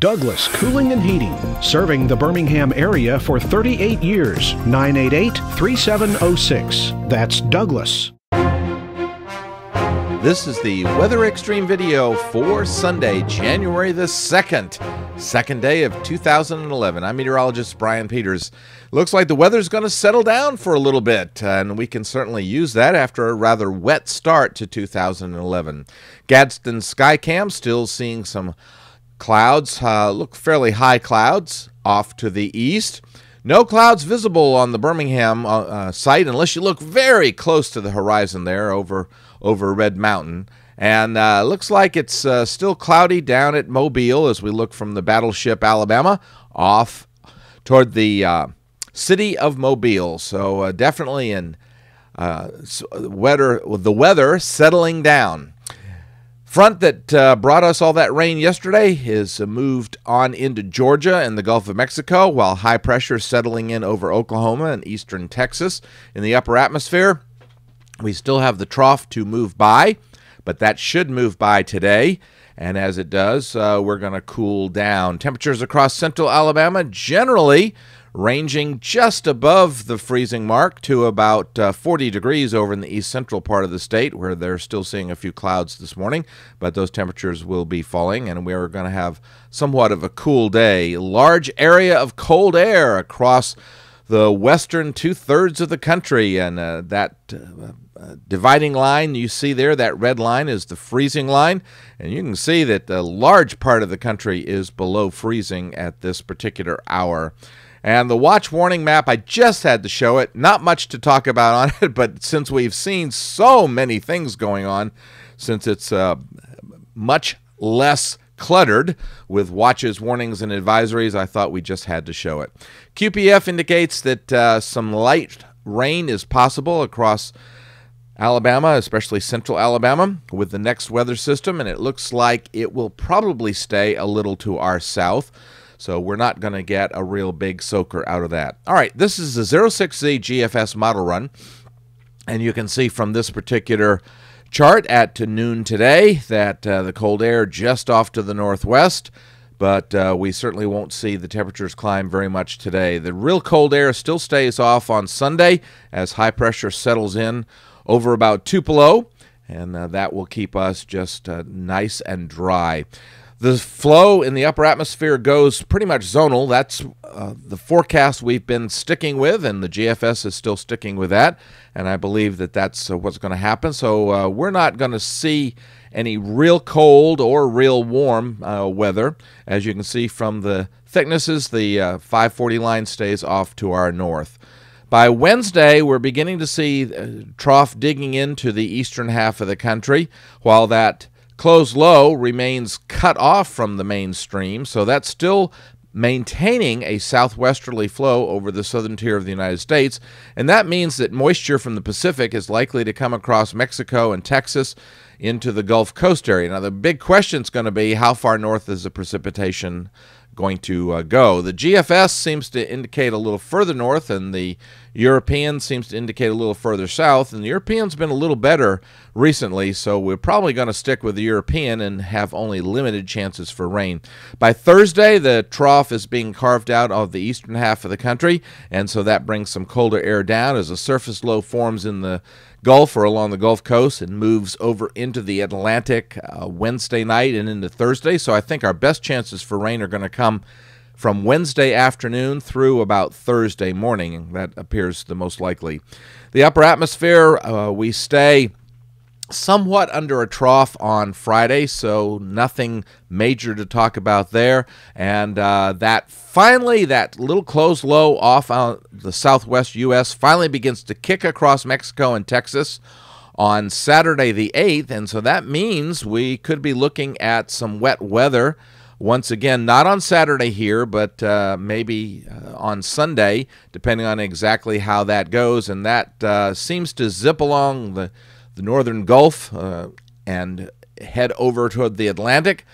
Douglas Cooling and Heating, serving the Birmingham area for 38 years, 988-3706. That's Douglas. This is the Weather Extreme video for Sunday, January the 2nd, second day of 2011. I'm meteorologist Brian Peters. Looks like the weather's going to settle down for a little bit, and we can certainly use that after a rather wet start to 2011. Gadsden Skycam still seeing some clouds, look fairly high clouds off to the east. No clouds visible on the Birmingham site unless you look very close to the horizon there over Red Mountain. And looks like it's still cloudy down at Mobile as we look from the battleship Alabama off toward the city of Mobile. So definitely in the weather settling down. Front that brought us all that rain yesterday is moved on into Georgia and the Gulf of Mexico, while high pressure is settling in over Oklahoma and eastern Texas. In the upper atmosphere, we still have the trough to move by, but that should move by today. And as it does, we're going to cool down. Temperatures across central Alabama generally ranging just above the freezing mark to about 40 degrees over in the east central part of the state, where they're still seeing a few clouds this morning, but those temperatures will be falling, and we're going to have somewhat of a cool day. Large area of cold air across the western two-thirds of the country, and that dividing line you see there, that red line, is the freezing line, and you can see that a large part of the country is below freezing at this particular hour. And the watch warning map, I just had to show it. Not much to talk about on it, but since we've seen so many things going on, since it's much less cluttered with watches, warnings, and advisories, I thought we just had to show it. QPF indicates that some light rain is possible across Alabama, especially central Alabama, with the next weather system, and it looks like it will probably stay a little to our south. So we're not going to get a real big soaker out of that. All right, this is the 06Z GFS model run. And you can see from this particular chart at noon today that the cold air just off to the northwest. But we certainly won't see the temperatures climb very much today. The real cold air still stays off on Sunday as high pressure settles in over about Tupelo. And that will keep us just nice and dry. The flow in the upper atmosphere goes pretty much zonal. That's the forecast we've been sticking with, and the GFS is still sticking with that. And I believe that that's what's going to happen. So we're not going to see any real cold or real warm weather. As you can see from the thicknesses, the 540 line stays off to our north. By Wednesday, we're beginning to see trough digging into the eastern half of the country, while that closed low remains cut off from the mainstream, so that's still maintaining a southwesterly flow over the southern tier of the United States, and that means that moisture from the Pacific is likely to come across Mexico and Texas into the Gulf Coast area. Now, the big question is going to be, how far north is the precipitation going to go? The GFS seems to indicate a little further north, and the European seems to indicate a little further south, and the European's been a little better recently, so we're probably going to stick with the European and have only limited chances for rain. By Thursday, the trough is being carved out of the eastern half of the country, and so that brings some colder air down as a surface low forms in the Gulf or along the Gulf Coast and moves over into the Atlantic Wednesday night and into Thursday. So I think our best chances for rain are going to come from Wednesday afternoon through about Thursday morning. That appears the most likely. The upper atmosphere, we stay somewhat under a trough on Friday, so nothing major to talk about there. And that finally, that little closed low off out the southwest U.S. finally begins to kick across Mexico and Texas on Saturday the 8th, and so that means we could be looking at some wet weather once again, not on Saturday here, but maybe on Sunday, depending on exactly how that goes. And that seems to zip along the northern Gulf and head over toward the Atlantic.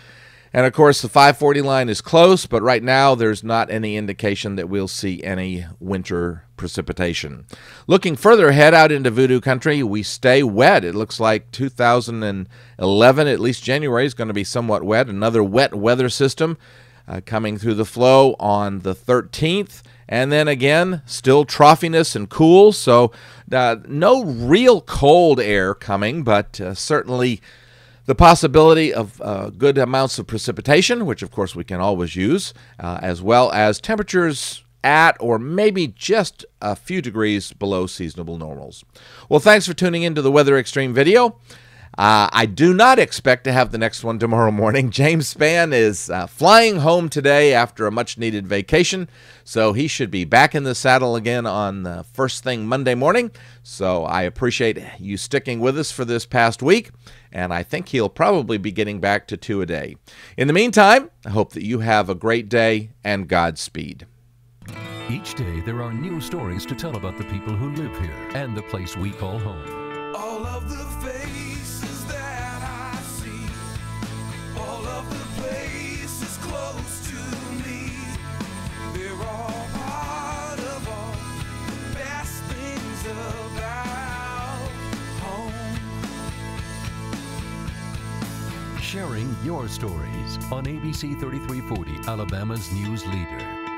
And, of course, the 540 line is close, but right now there's not any indication that we'll see any winter precipitation. Looking further ahead out into Voodoo Country, we stay wet. It looks like 2011, at least January, is going to be somewhat wet. Another wet weather system coming through the flow on the 13th. And then again, still troughiness and cool, so no real cold air coming, but certainly the possibility of good amounts of precipitation, which of course we can always use, as well as temperatures at or maybe just a few degrees below seasonable normals. Well, thanks for tuning into the Weather Extreme video. I do not expect to have the next one tomorrow morning. James Spann is flying home today after a much-needed vacation, so he should be back in the saddle again on the first thing Monday morning. So I appreciate you sticking with us for this past week, and I think he'll probably be getting back to 2 a day. In the meantime, I hope that you have a great day, and Godspeed. Each day there are new stories to tell about the people who live here and the place we call home. All of the sharing your stories on ABC 33/40, Alabama's news leader.